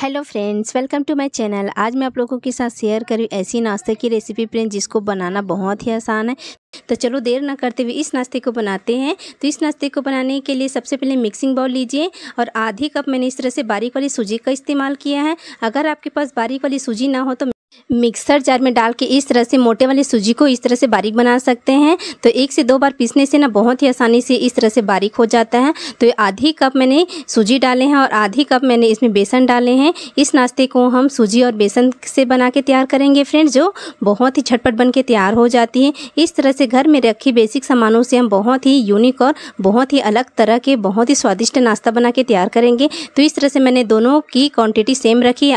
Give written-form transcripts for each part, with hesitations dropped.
Hello friends, welcome to my channel. आज मैं आप लोगों के साथ शेयर करी ऐसी नाश्ते की रेसिपी फ्रेंड्स जिसको बनाना बहुत ही आसान है। तो चलो देर ना करते हुए इस नाश्ते को बनाते हैं। तो इस नाश्ते को बनाने के लिए सबसे पहले मिक्सिंग बाउल लीजिए और आधी कप मैंने इस तरह से बारीक वाली सूजी का इस्तेमाल किया है। अगर आपके पास बारीक वाली सूजी ना हो तो मिक्सर जार में डाल के इस तरह से मोटे वाली सूजी को इस तरह से बारीक बना सकते हैं। तो एक से दो बार पीसने से ना बहुत ही आसानी से इस तरह से बारीक हो जाता है। तो आधी कप मैंने सूजी डाले हैं और आधी कप मैंने इसमें बेसन डाले हैं। इस नाश्ते को हम सूजी और बेसन से बना के तैयार करेंगे फ्रेंड्स, जो बहुत ही झटपट बन के तैयार हो जाती है। इस तरह से घर में रखी बेसिक सामानों से हम बहुत ही यूनिक और बहुत ही अलग तरह के बहुत ही स्वादिष्ट नाश्ता बना के तैयार करेंगे। तो इस तरह से मैंने दोनों की क्वांटिटी सेम रखी है,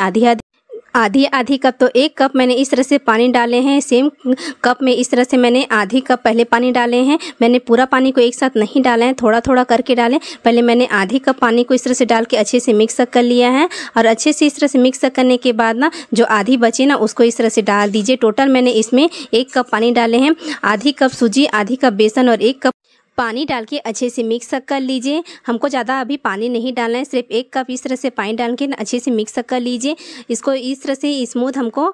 आधी आधी कप। तो एक कप मैंने इस तरह से पानी डाले हैं, सेम कप में इस तरह से मैंने आधी कप पहले पानी डाले हैं। मैंने पूरा पानी को एक साथ नहीं डाला है, थोड़ा थोड़ा करके डालें। पहले मैंने आधी कप पानी को इस तरह से डाल के अच्छे से मिक्स कर लिया है और अच्छे से इस तरह से मिक्स करने के बाद ना जो आधी बची ना उसको इस तरह से डाल दीजिए। टोटल मैंने इसमें एक कप पानी डाले हैं, आधी कप सूजी, आधी कप बेसन और एक कप पानी डाल के अच्छे से मिक्स कर लीजिए। हमको ज़्यादा अभी पानी नहीं डालना है, सिर्फ एक कप इस तरह से पानी डाल के अच्छे से मिक्स कर लीजिए। इसको इस तरह से स्मूथ हमको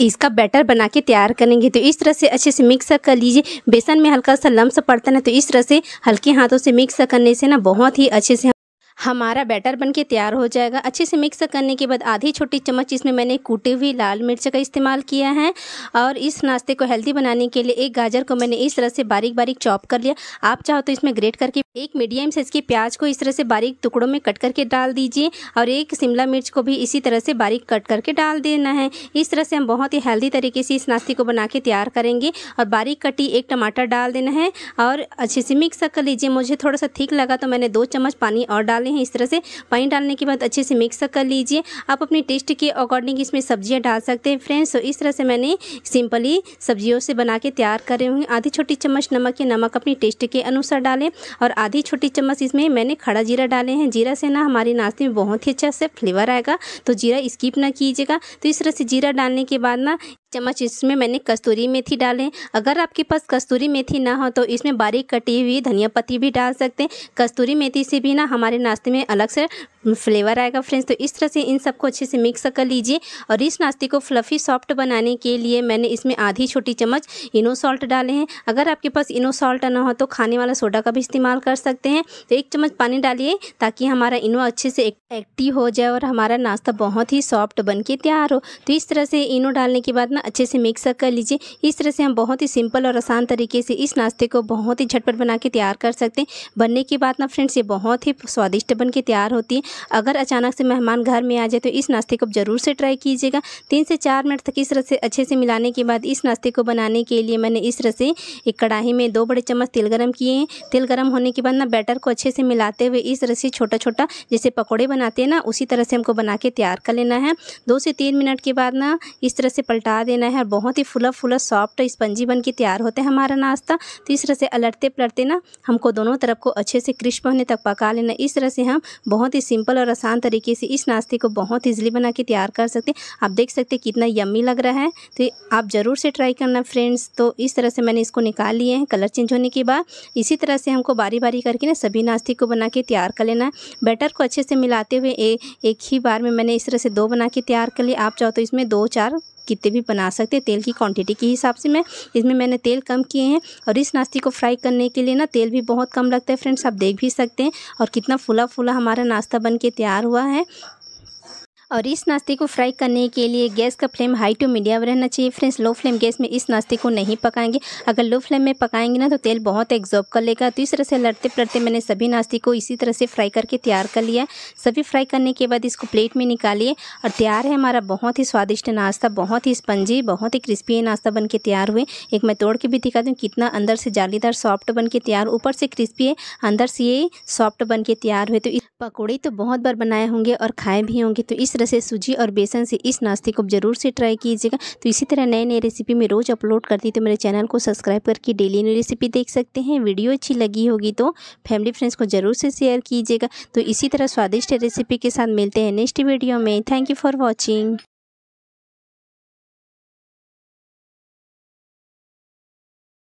इसका बैटर बना के तैयार करेंगे। तो इस तरह से अच्छे से मिक्स कर लीजिए। बेसन में हल्का सा लम्स पड़ता है ना, तो इस तरह से हल्के हाथों से मिक्स करने से ना बहुत ही अच्छे से हमारा बैटर बनके तैयार हो जाएगा। अच्छे से मिक्स करने के बाद आधी छोटी चम्मच इसमें मैंने कूटी हुई लाल मिर्च का इस्तेमाल किया है। और इस नाश्ते को हेल्दी बनाने के लिए एक गाजर को मैंने इस तरह से बारीक बारीक चॉप कर लिया। आप चाहो तो इसमें ग्रेट करके एक मीडियम साइज की प्याज को इस तरह से बारीक टुकड़ों में कट करके डाल दीजिए और एक शिमला मिर्च को भी इसी तरह से बारीक कट करके डाल देना है। इस तरह से हम बहुत ही हेल्दी तरीके से इस नाश्ते को बना के तैयार करेंगे। और बारीक कटी एक टमाटर डाल देना है और अच्छे से मिक्स कर लीजिए। मुझे थोड़ा सा ठीक लगा तो मैंने 2 चम्मच पानी और डाले हैं। इस तरह से पानी डालने के बाद अच्छे से मिक्स कर लीजिए। आप अपने टेस्ट के अकॉर्डिंग इसमें सब्जियां डाल सकते हैं फ्रेंड्स। तो इस तरह से मैंने सिंपली सब्जियों से बना के तैयार करे हुए। आधी छोटी चम्मच नमक, या नमक अपने टेस्ट के अनुसार डालें। और आधी छोटी चम्मच इसमें मैंने खड़ा जीरा डाले हैं। जीरा से ना हमारे नाश्ते में बहुत ही अच्छा से फ्लेवर आएगा, तो जीरा स्किप ना कीजिएगा। तो इस तरह से जीरा डालने के बाद ना चम्मच इसमें मैंने कस्तूरी मेथी डालें। अगर आपके पास कस्तूरी मेथी ना हो तो इसमें बारीक कटी हुई धनिया पत्ती भी डाल सकते हैं। कस्तूरी मेथी से भी ना हमारे नाश्ते में अलग से फ्लेवर आएगा फ्रेंड्स। तो इस तरह से इन सबको अच्छे से मिक्स कर लीजिए। और इस नाश्ते को फ्लफ़ी सॉफ्ट बनाने के लिए मैंने इसमें आधी छोटी चम्मच इनो सॉल्ट डाले हैं। अगर आपके पास इनो सॉल्ट ना हो तो खाने वाला सोडा का भी इस्तेमाल कर सकते हैं। तो 1 चम्मच पानी डालिए ताकि हमारा इनो अच्छे से एक्टिव हो जाए और हमारा नाश्ता बहुत ही सॉफ्ट बन के तैयार हो। तो इस तरह से इनो डालने के बाद ना अच्छे से मिक्स कर लीजिए। इस तरह से हम बहुत ही सिंपल और आसान तरीके से इस नाश्ते को बहुत ही झटपट बना के तैयार कर सकते हैं। बनने के बाद ना फ्रेंड्स ये बहुत ही स्वादिष्ट बन के तैयार होती है। अगर अचानक से मेहमान घर में आ जाए तो इस नाश्ते को ज़रूर से ट्राई कीजिएगा। 3 से 4 मिनट तक इस तरह से अच्छे से मिलाने के बाद इस नाश्ते को बनाने के लिए मैंने इस तरह से एक कढ़ाई में 2 बड़े चम्मच तेल गरम किए हैं। तेल गरम होने के बाद ना बैटर को अच्छे से मिलाते हुए इस तरह से छोटा छोटा जैसे पकौड़े बनाते हैं ना उसी तरह से हमको बना के तैयार कर लेना है। 2 से 3 मिनट के बाद ना इस तरह से पलटा देना है और बहुत ही फुला फुला सॉफ्ट स्पंजी बन के तैयार होता है हमारा नाश्ता। तो इस तरह से अलटते पलटते ना हमको दोनों तरफ को अच्छे से क्रिस्प होने तक पका लेना। इस तरह से हम बहुत ही सिंपल और आसान तरीके से इस नाश्ते को बहुत ईजिली बना के तैयार कर सकते हैं। आप देख सकते हैं कितना यम्मी लग रहा है। तो आप ज़रूर से ट्राई करना फ्रेंड्स। तो इस तरह से मैंने इसको निकाल लिए हैं कलर चेंज होने के बाद। इसी तरह से हमको बारी बारी करके ना सभी नाश्ते को बना के तैयार कर लेना है। बैटर को अच्छे से मिलाते हुए एक ही बार में मैंने इस तरह से 2 बना के तैयार कर लिए। आप चाहो तो इसमें 2-4 कितने भी बना सकते हैं। तेल की क्वांटिटी के हिसाब से मैं इसमें मैंने तेल कम किए हैं। और इस नाश्ते को फ्राई करने के लिए ना तेल भी बहुत कम लगता है फ्रेंड्स, आप देख भी सकते हैं। और कितना फुला फुला हमारा नाश्ता बन के तैयार हुआ है। और इस नाश्ते को फ्राई करने के लिए गैस का फ्लेम हाई टू मीडियम रहना चाहिए फ्रेंड्स। लो फ्लेम गैस में इस नाश्ते को नहीं पकाएंगे। अगर लो फ्लेम में पकाएंगे ना तो तेल बहुत एब्जॉर्ब कर लेगा। तो इस तरह से लड़ते पड़ते मैंने सभी नाश्ते को इसी तरह से फ्राई करके तैयार कर लिया। सभी फ्राई करने के बाद इसको प्लेट में निकालिए और तैयार है हमारा बहुत ही स्वादिष्ट नाश्ता। बहुत ही स्पंजी, बहुत ही क्रिस्पी नाश्ता बन के तैयार हुए। एक मैं तोड़ के भी दिखा दूँ कितना अंदर से जालीदार सॉफ्ट बन के तैयार, ऊपर से क्रिस्पी है, अंदर से ये सॉफ्ट बन के तैयार हुए। तो पकौड़े तो बहुत बार बनाए होंगे और खाए भी होंगे। तो इस तरह से सूजी और बेसन से इस नाश्ते को ज़रूर से ट्राई कीजिएगा। तो इसी तरह नए नए रेसिपी मैं रोज़ अपलोड करती हूँ। तो मेरे चैनल को सब्सक्राइब करके डेली नई रेसिपी देख सकते हैं। वीडियो अच्छी लगी होगी तो फैमिली फ्रेंड्स को ज़रूर से शेयर कीजिएगा। तो इसी तरह स्वादिष्ट रेसिपी के साथ मिलते हैं नेक्स्ट वीडियो में। Thank you for watching.